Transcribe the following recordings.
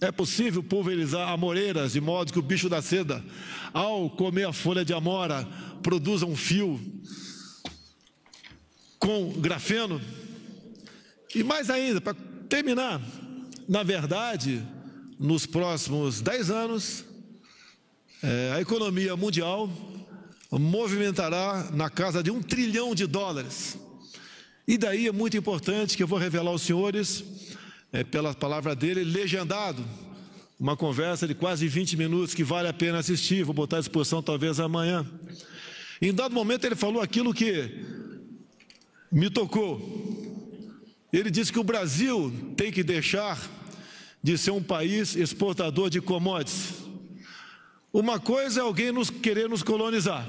É possível pulverizar amoreiras de modo que o bicho da seda, ao comer a folha de amora, produza um fio com grafeno? E mais ainda, para terminar, na verdade, nos próximos 10 anos, a economia mundial movimentará na casa de US$1 trilhão. E daí é muito importante que eu vou revelar aos senhores, pela palavra dele, legendado, uma conversa de quase 20 minutos que vale a pena assistir, vou botar à disposição talvez amanhã. Em dado momento ele falou aquilo que me tocou. Ele disse que o Brasil tem que deixar de ser um país exportador de commodities. Uma coisa é alguém querer nos colonizar,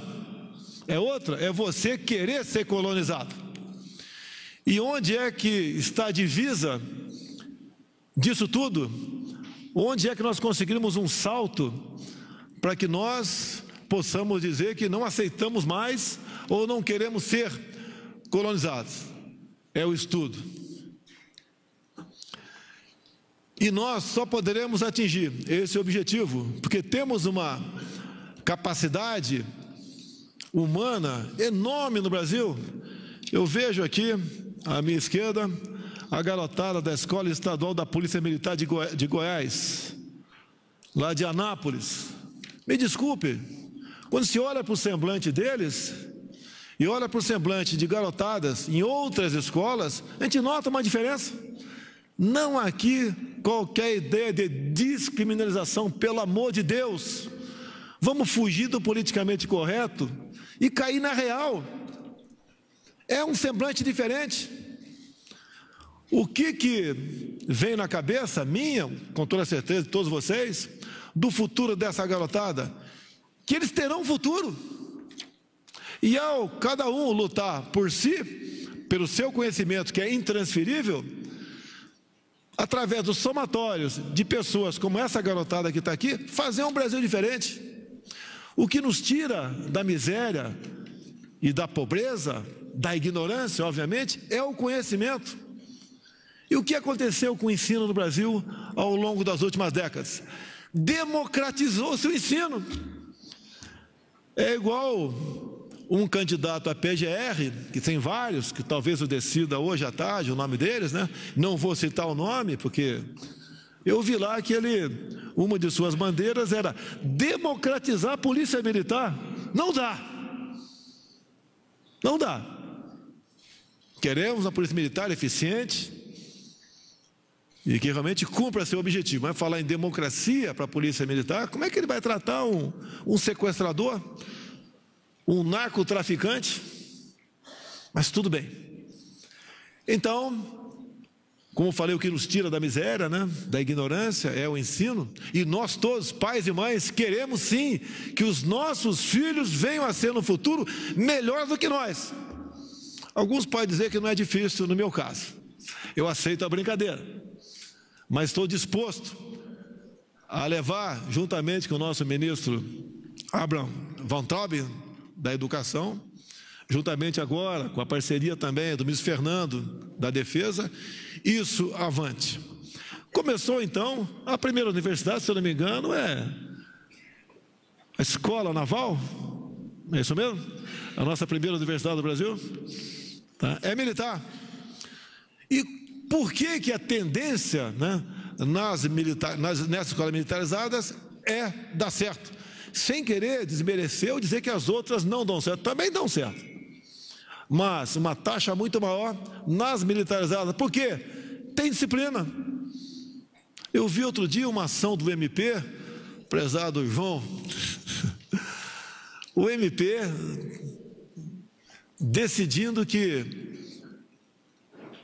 é outra, é você querer ser colonizado. E onde é que está a divisa disso tudo? Onde é que nós conseguimos um salto para que nós possamos dizer que não aceitamos mais ou não queremos ser colonizados? É o estudo. E nós só poderemos atingir esse objetivo, porque temos uma capacidade humana enorme no Brasil. Eu vejo aqui, à minha esquerda, a garotada da Escola Estadual da Polícia Militar de Goiás, lá de Anápolis. Me desculpe, quando se olha para o semblante deles e olha para o semblante de garotadas em outras escolas, a gente nota uma diferença. Não aqui qualquer ideia de descriminalização, pelo amor de Deus. Vamos fugir do politicamente correto e cair na real. É um semblante diferente. O que vem na cabeça minha, com toda certeza de todos vocês, do futuro dessa garotada? Que eles terão um futuro. E ao cada um lutar por si, pelo seu conhecimento que é intransferível, através dos somatórios de pessoas como essa garotada que está aqui, fazer um Brasil diferente. O que nos tira da miséria e da pobreza, da ignorância, obviamente, é o conhecimento. E o que aconteceu com o ensino no Brasil ao longo das últimas décadas? Democratizou-se o ensino. É igual um candidato a PGR, que tem vários, que talvez eu decida hoje à tarde o nome deles, né? Não vou citar o nome, porque eu vi lá que uma de suas bandeiras era democratizar a polícia militar. Não dá. Não dá. Queremos uma polícia militar eficiente e que realmente cumpra seu objetivo. Mas falar em democracia para a polícia militar, como é que ele vai tratar um sequestrador? Um narcotraficante? Mas tudo bem. Então, como falei, o que nos tira da miséria, né, da ignorância, é o ensino. E nós todos, pais e mães, queremos sim que os nossos filhos venham a ser no futuro melhores do que nós. Alguns podem dizer que não é difícil, no meu caso. Eu aceito a brincadeira, mas estou disposto a levar, juntamente com o nosso ministro Abraham Van Tauben, da Educação, juntamente agora, com a parceria também do ministro Fernando, da Defesa, isso avante. Começou, então, a primeira universidade, se eu não me engano, é a Escola Naval, é isso mesmo? A nossa primeira universidade do Brasil, tá? É militar. E por que que a tendência, né, nessas escolas militarizadas é dar certo? Sem querer desmerecer ou dizer que as outras não dão certo, também dão certo, mas uma taxa muito maior nas militarizadas, porque tem disciplina. Eu vi outro dia uma ação do MP, prezado João, o MP decidindo que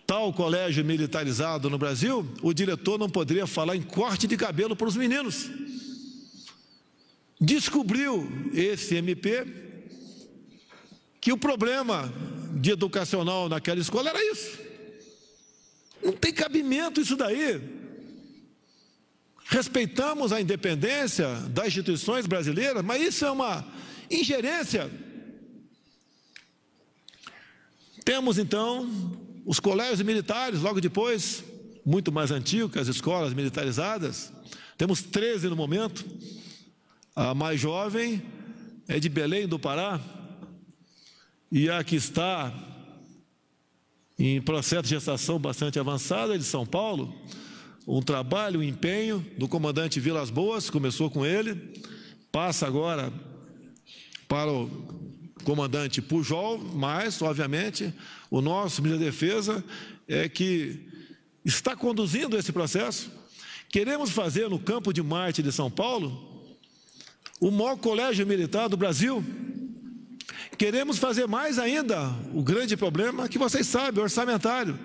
tal colégio militarizado no Brasil, o diretor não poderia falar em corte de cabelo para os meninos. Descobriu esse MP que o problema de educacional naquela escola era isso. Não tem cabimento isso daí. Respeitamos a independência das instituições brasileiras, mas isso é uma ingerência. Temos então os colégios militares logo depois, muito mais antigo que as escolas militarizadas. Temos 13 no momento. A mais jovem é de Belém do Pará e a que está em processo de gestação bastante avançado é de São Paulo. Um trabalho, um empenho do comandante Vilas Boas, começou com ele, passa agora para o comandante Pujol, mas, obviamente, o nosso ministro da Defesa é que está conduzindo esse processo. Queremos fazer no Campo de Marte de São Paulo o maior colégio militar do Brasil. Queremos fazer mais ainda o grande problema que vocês sabem, orçamentário.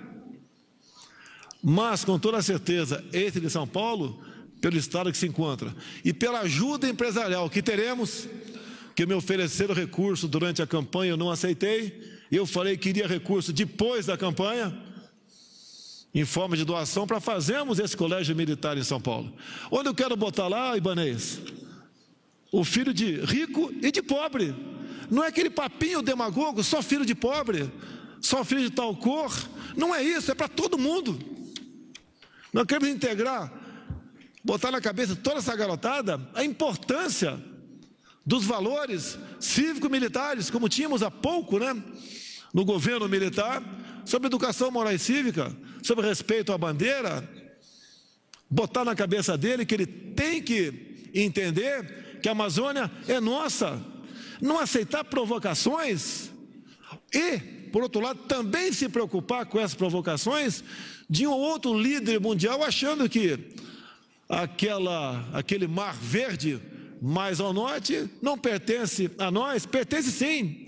Mas, com toda certeza, esse de São Paulo, pelo estado que se encontra e pela ajuda empresarial que teremos, que me ofereceram recurso durante a campanha, eu não aceitei. Eu falei que iria recurso depois da campanha, em forma de doação, para fazermos esse colégio militar em São Paulo. Onde eu quero botar lá, Ibanez, o filho de rico e de pobre. Não é aquele papinho demagogo, só filho de pobre, só filho de tal cor. Não é isso, é para todo mundo. Nós queremos integrar, botar na cabeça toda essa garotada a importância dos valores cívico-militares, como tínhamos há pouco, né, no governo militar, sobre educação moral e cívica, sobre respeito à bandeira, botar na cabeça dele que ele tem que entender que a Amazônia é nossa, não aceitar provocações e, por outro lado, também se preocupar com essas provocações de um outro líder mundial achando que aquele mar verde mais ao norte não pertence a nós, pertence sim.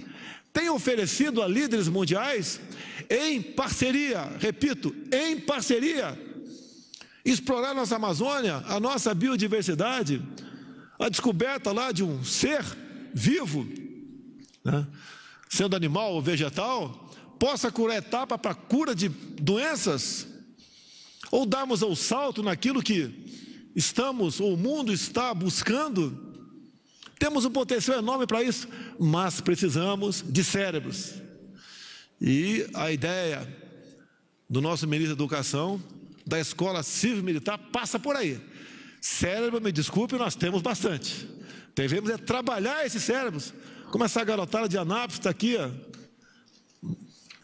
Tem oferecido a líderes mundiais em parceria, repito, em parceria, explorar nossa Amazônia, a nossa biodiversidade, a descoberta lá de um ser vivo, né, sendo animal ou vegetal, possa curar etapa para cura de doenças, ou darmos o salto naquilo que estamos, o mundo está buscando. Temos um potencial enorme para isso, mas precisamos de cérebros. E a ideia do nosso ministro da Educação, da escola civil-militar, passa por aí. Cérebro, me desculpe, nós temos bastante. Devemos é trabalhar esses cérebros. Como essa garotada de Anápolis está aqui, ó.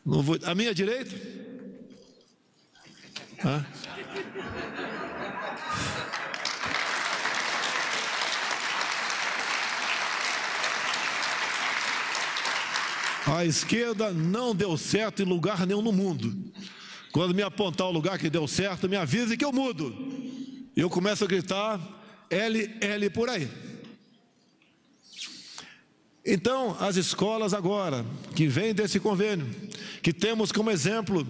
Não vou... à minha direita. Hã? A esquerda não deu certo em lugar nenhum no mundo. Quando me apontar o lugar que deu certo, me avise que eu mudo. Eu começo a gritar LL por aí. Então, as escolas agora, que vêm desse convênio, que temos como exemplo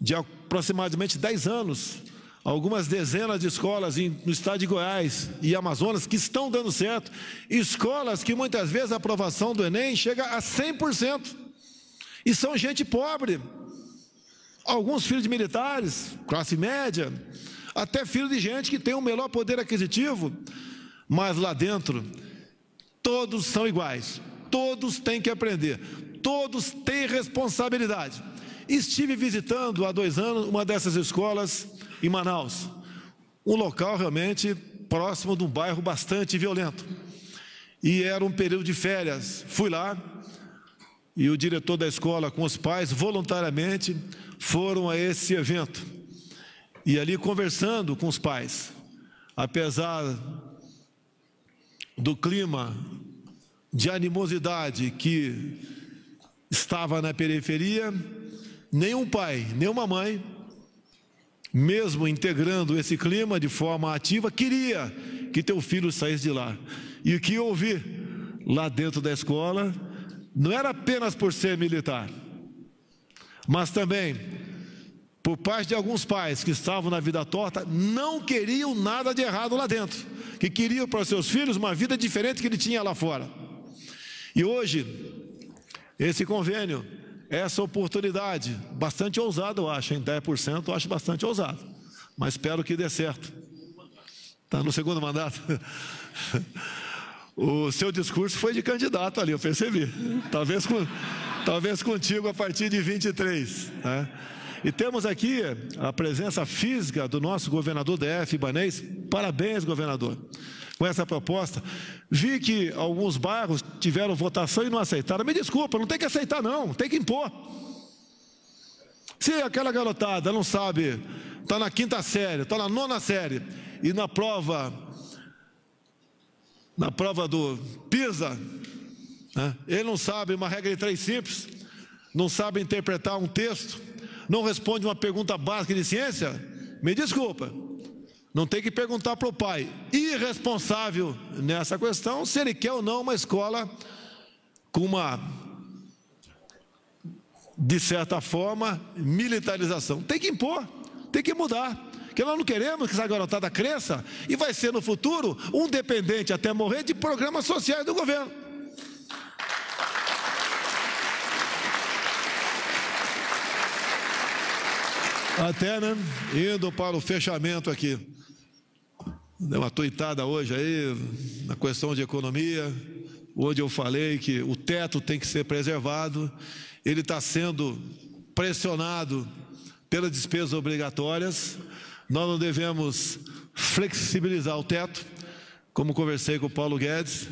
de aproximadamente 10 anos, algumas dezenas de escolas no estado de Goiás e Amazonas que estão dando certo. Escolas que muitas vezes a aprovação do ENEM chega a 100%. E são gente pobre. Alguns filhos de militares, classe média, até filhos de gente que tem um melhor poder aquisitivo. Mas lá dentro, todos são iguais. Todos têm que aprender. Todos têm responsabilidade. Estive visitando há 2 anos uma dessas escolas em Manaus, um local realmente próximo de um bairro bastante violento, e era um período de férias. Fui lá e o diretor da escola com os pais voluntariamente foram a esse evento, e ali conversando com os pais, apesar do clima de animosidade que estava na periferia, nenhum pai, nenhuma mãe, mesmo integrando esse clima de forma ativa, queria que teu filho saísse de lá. E o que eu ouvi lá dentro da escola não era apenas por ser militar, mas também por parte de alguns pais que estavam na vida torta, não queriam nada de errado lá dentro, que queriam para os seus filhos uma vida diferente que ele tinha lá fora. E hoje, esse convênio, essa oportunidade, bastante ousada eu acho, em 10% eu acho bastante ousado, mas espero que dê certo. Está no segundo mandato. O seu discurso foi de candidato ali, eu percebi. Talvez contigo a partir de 23, né? E temos aqui a presença física do nosso governador DF, Ibanez. Parabéns, governador, com essa proposta. Vi que alguns bairros tiveram votação e não aceitaram. Me desculpa, não tem que aceitar não, tem que impor. Se aquela garotada não sabe, está na quinta série, está na nona série, e na prova do PISA, né, ele não sabe uma regra de três simples, não sabe interpretar um texto, não responde uma pergunta básica de ciência, me desculpa, não tem que perguntar para o pai. Irresponsável nessa questão, se ele quer ou não uma escola com uma, de certa forma, militarização. Tem que impor, tem que mudar, porque nós não queremos que essa garotada cresça e vai ser no futuro um dependente até morrer de programas sociais do governo. Até, né, indo para o fechamento aqui, deu uma tuitada hoje aí, na questão de economia, onde eu falei que o teto tem que ser preservado, ele está sendo pressionado pelas despesas obrigatórias, nós não devemos flexibilizar o teto, como conversei com o Paulo Guedes,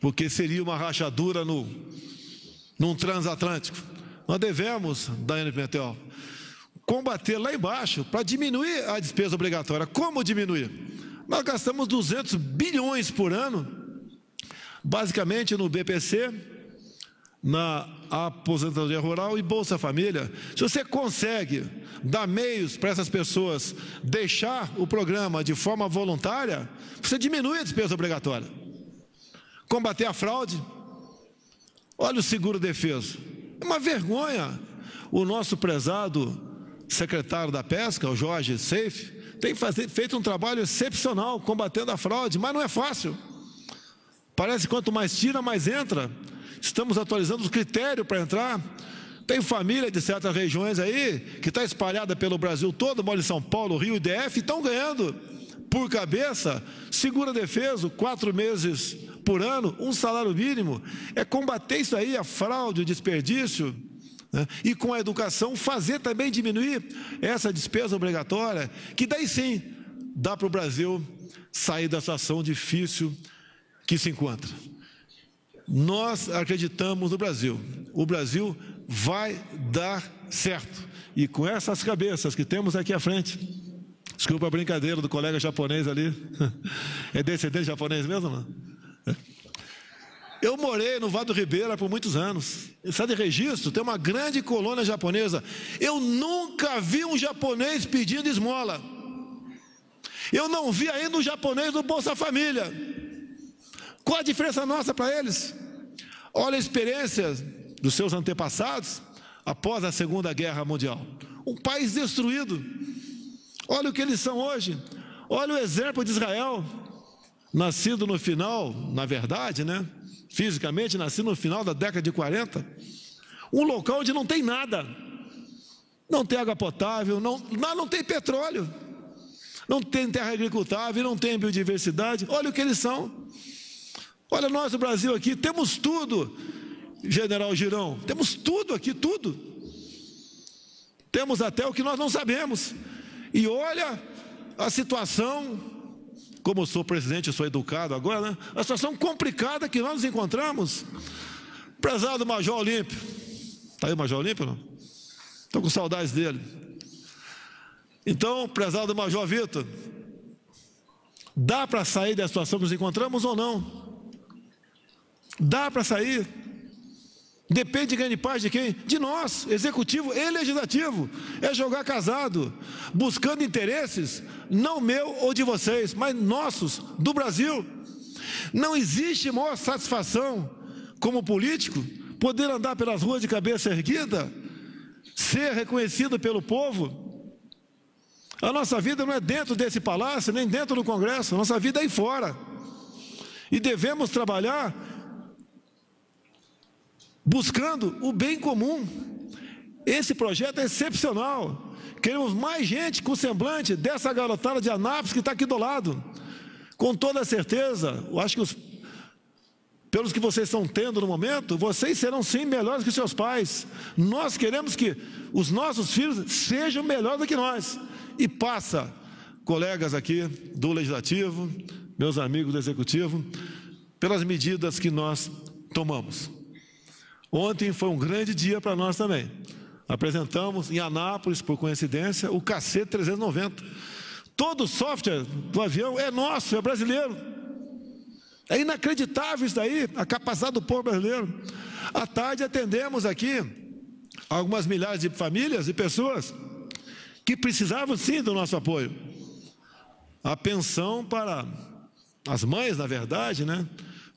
porque seria uma rachadura num transatlântico. Nós devemos, Daniel Pimentel, combater lá embaixo para diminuir a despesa obrigatória. Como diminuir? Nós gastamos 200 bilhões por ano, basicamente no BPC, na aposentadoria rural e Bolsa Família. Se você consegue dar meios para essas pessoas deixar o programa de forma voluntária, você diminui a despesa obrigatória. Combater a fraude. Olha o seguro-defeso. É uma vergonha o nosso prezado secretário da Pesca, o Jorge Seif, tem feito um trabalho excepcional combatendo a fraude, mas não é fácil. Parece que quanto mais tira, mais entra. Estamos atualizando os critérios para entrar. Tem família de certas regiões aí, que está espalhada pelo Brasil todo, mora em São Paulo, Rio e DF, estão ganhando por cabeça, seguro-defeso, 4 meses por ano, um salário mínimo. É combater isso aí, a fraude, o desperdício. E com a educação fazer também diminuir essa despesa obrigatória, que daí sim dá para o Brasil sair da situação difícil que se encontra. Nós acreditamos no Brasil, o Brasil vai dar certo. E com essas cabeças que temos aqui à frente, desculpa a brincadeira do colega japonês ali, é descendente japonês mesmo, não? Eu morei no Vale do Ribeira por muitos anos. Sabe, de registro, tem uma grande colônia japonesa. Eu nunca vi um japonês pedindo esmola. Eu não vi ainda um japonês no Bolsa Família. Qual a diferença nossa para eles? Olha a experiência dos seus antepassados após a Segunda Guerra Mundial. Um país destruído. Olha o que eles são hoje. Olha o exemplo de Israel, nascido no final, na verdade, né? Fisicamente, nasci no final da década de 40, um local onde não tem nada, não tem água potável, não tem petróleo, não tem terra agricultável, não tem biodiversidade. Olha o que eles são. Olha nós, o Brasil aqui, temos tudo, General Girão, temos tudo aqui, tudo. Temos até o que nós não sabemos. E olha a situação. Como eu sou presidente, eu sou educado agora, né? A situação complicada que nós nos encontramos. Prezado Major Olímpio. Está aí o Major Olímpio, não? Estou com saudades dele. Então, prezado Major Vitor, dá para sair da situação que nos encontramos ou não? Dá para sair? Depende de grande parte de quem? De nós, executivo e legislativo. É jogar casado, buscando interesses, não meu ou de vocês, mas nossos, do Brasil. Não existe maior satisfação como político, poder andar pelas ruas de cabeça erguida, ser reconhecido pelo povo. A nossa vida não é dentro desse palácio, nem dentro do Congresso, a nossa vida é aí fora. E devemos trabalhar buscando o bem comum. Esse projeto é excepcional. Queremos mais gente com semblante dessa garotada de Anápolis que está aqui do lado. Com toda certeza, eu acho que os pelos que vocês estão tendo no momento, vocês serão sim melhores que seus pais. Nós queremos que os nossos filhos sejam melhores do que nós. E passa, colegas aqui do Legislativo, meus amigos do Executivo, pelas medidas que nós tomamos. Ontem foi um grande dia para nós também. Apresentamos em Anápolis, por coincidência, o KC-390. Todo o software do avião é nosso, é brasileiro. É inacreditável isso daí, a capacidade do povo brasileiro. À tarde atendemos aqui algumas milhares de famílias e pessoas que precisavam sim do nosso apoio. A pensão para as mães, na verdade, né,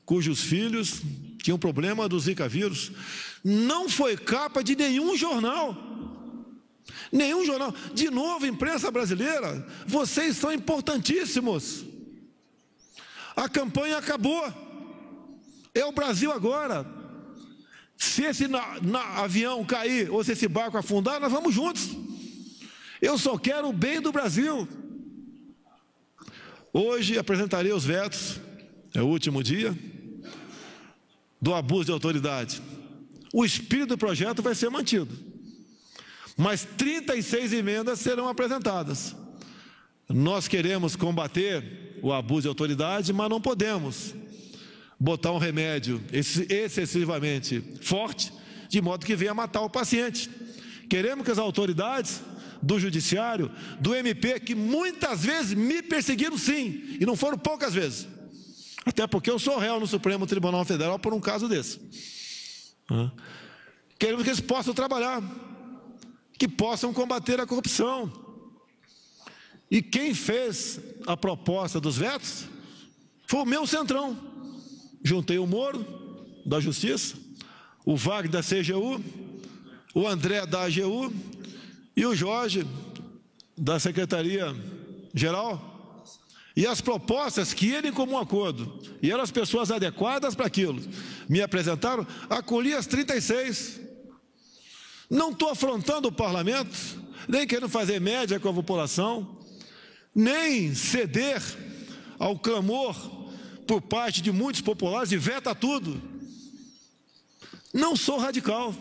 cujos filhos tinham problema do Zika vírus, não foi capa de nenhum jornal. Nenhum jornal. De novo, imprensa brasileira, vocês são importantíssimos. A campanha acabou. É o Brasil agora. Se esse avião cair ou se esse barco afundar, nós vamos juntos. Eu só quero o bem do Brasil. Hoje apresentarei os vetos, é o último dia, do abuso de autoridade. O espírito do projeto vai ser mantido, mas 36 emendas serão apresentadas. Nós queremos combater o abuso de autoridade, mas não podemos botar um remédio excessivamente forte, de modo que venha matar o paciente. Queremos que as autoridades do Judiciário, do MP, que muitas vezes me perseguiram sim, e não foram poucas vezes, até porque eu sou réu no Supremo Tribunal Federal por um caso desse. Queremos que eles possam trabalhar, que possam combater a corrupção. E quem fez a proposta dos vetos foi o meu centrão. Juntei o Moro, da Justiça, o Wagner, da CGU, o André, da AGU, e o Jorge, da Secretaria-Geral, e as propostas que ele, em comum acordo, e eram as pessoas adequadas para aquilo, me apresentaram, acolhi as 36. Não estou afrontando o parlamento, nem querendo fazer média com a população, nem ceder ao clamor por parte de muitos populares de veta tudo. Não sou radical,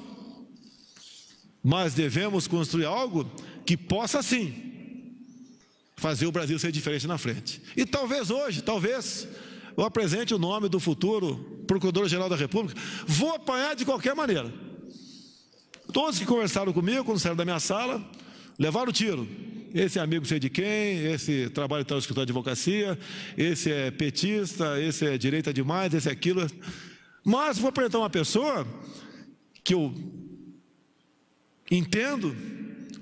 mas devemos construir algo que possa sim fazer o Brasil ser diferente na frente. E talvez hoje, talvez, eu apresente o nome do futuro Procurador-Geral da República. Vou apanhar de qualquer maneira. Todos que conversaram comigo, quando saíram da minha sala, levaram o tiro. Esse amigo sei de quem, esse trabalha no escritório de advocacia, esse é petista, esse é direita demais, esse é aquilo. Mas vou apresentar uma pessoa que eu entendo,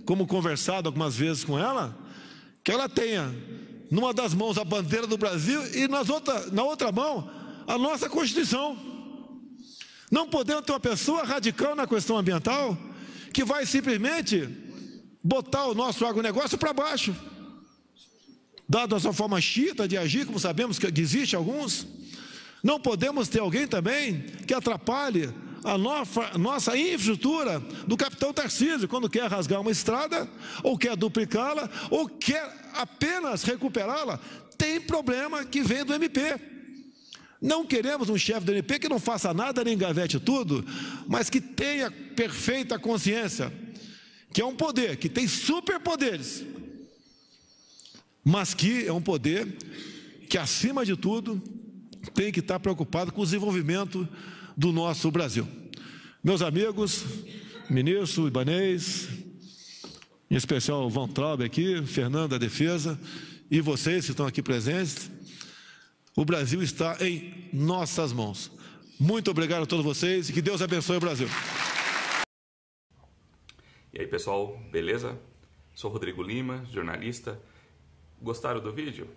como conversado algumas vezes com ela, que ela tenha numa das mãos a bandeira do Brasil e na outra mão a nossa Constituição. Não podemos ter uma pessoa radical na questão ambiental que vai simplesmente botar o nosso agronegócio para baixo, dado a sua forma chita de agir, como sabemos que existe alguns. Não podemos ter alguém também que atrapalhe a nossa infraestrutura do capitão Tarcísio, quando quer rasgar uma estrada, ou quer duplicá-la, ou quer apenas recuperá-la. Tem problema que vem do MP. Não queremos um chefe do MP que não faça nada, nem engavete tudo, mas que tenha perfeita consciência, que é um poder, que tem superpoderes, mas que é um poder que, acima de tudo, tem que estar preocupado com o desenvolvimento do nosso Brasil. Meus amigos, ministro Ibanez, em especial Van Tauben aqui, Fernanda, Defesa, e vocês que estão aqui presentes, o Brasil está em nossas mãos. Muito obrigado a todos vocês e que Deus abençoe o Brasil. E aí, pessoal, beleza? Sou Rodrigo Lima, jornalista. Gostaram do vídeo?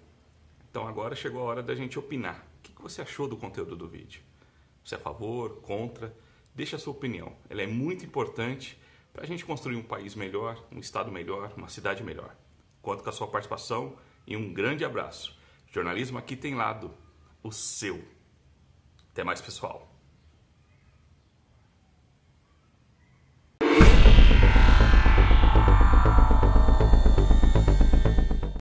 Então agora chegou a hora da gente opinar. O que você achou do conteúdo do vídeo? Você é a favor, contra? Deixe a sua opinião. Ela é muito importante para a gente construir um país melhor, um estado melhor, uma cidade melhor. Conto com a sua participação e um grande abraço. Jornalismo aqui tem lado, o seu. Até mais, pessoal.